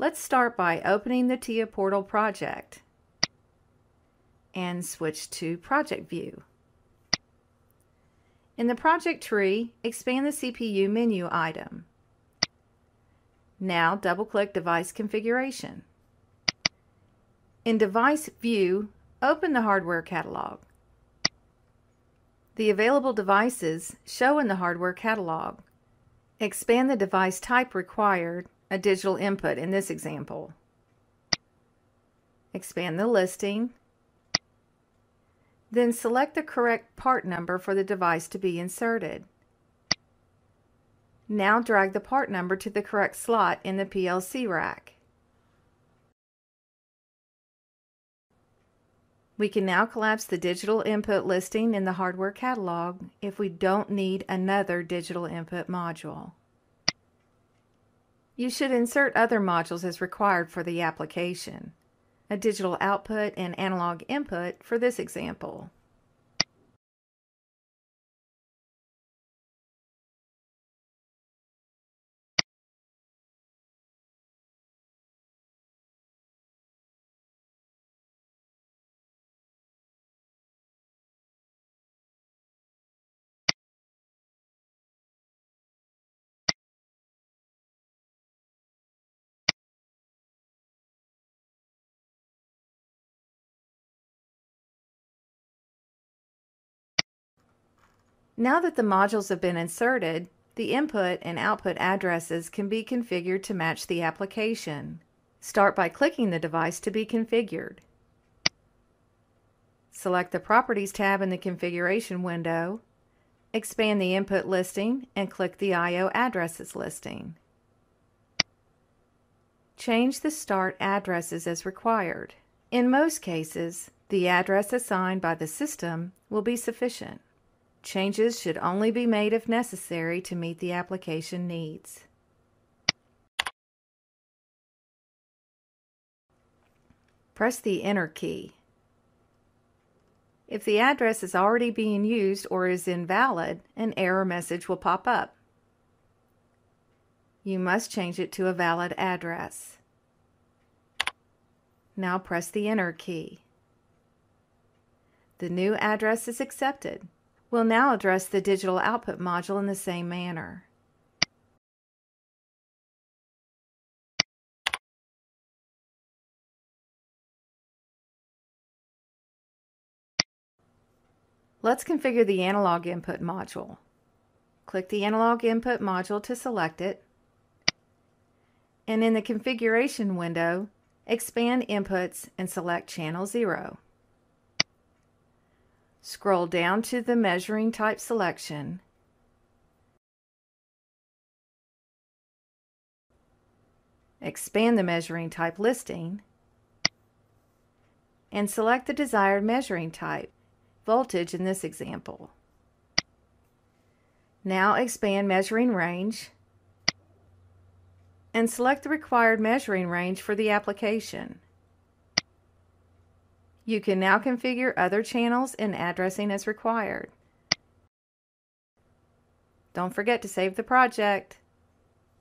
Let's start by opening the TIA Portal project and switch to Project View. In the project tree, expand the CPU menu item. Now double-click Device Configuration. In Device View, open the hardware catalog. The available devices show in the hardware catalog. Expand the device type required, a digital input in this example. Expand the listing. Then select the correct part number for the device to be inserted. Now drag the part number to the correct slot in the PLC rack. We can now collapse the digital input listing in the hardware catalog if we don't need another digital input module. You should insert other modules as required for the application, a digital output and analog input for this example. Now that the modules have been inserted, the input and output addresses can be configured to match the application. Start by clicking the device to be configured. Select the Properties tab in the Configuration window, expand the input listing, and click the I/O addresses listing. Change the start addresses as required. In most cases, the address assigned by the system will be sufficient. Changes should only be made if necessary to meet the application needs. Press the Enter key. If the address is already being used or is invalid, an error message will pop up. You must change it to a valid address. Now press the Enter key. The new address is accepted. We'll now address the digital output module in the same manner. Let's configure the analog input module. Click the analog input module to select it, and in the configuration window, expand inputs and select channel 0. Scroll down to the measuring type selection. Expand the measuring type listing and select the desired measuring type, voltage in this example. Now expand measuring range and select the required measuring range for the application. You can now configure other channels and addressing as required. Don't forget to save the project.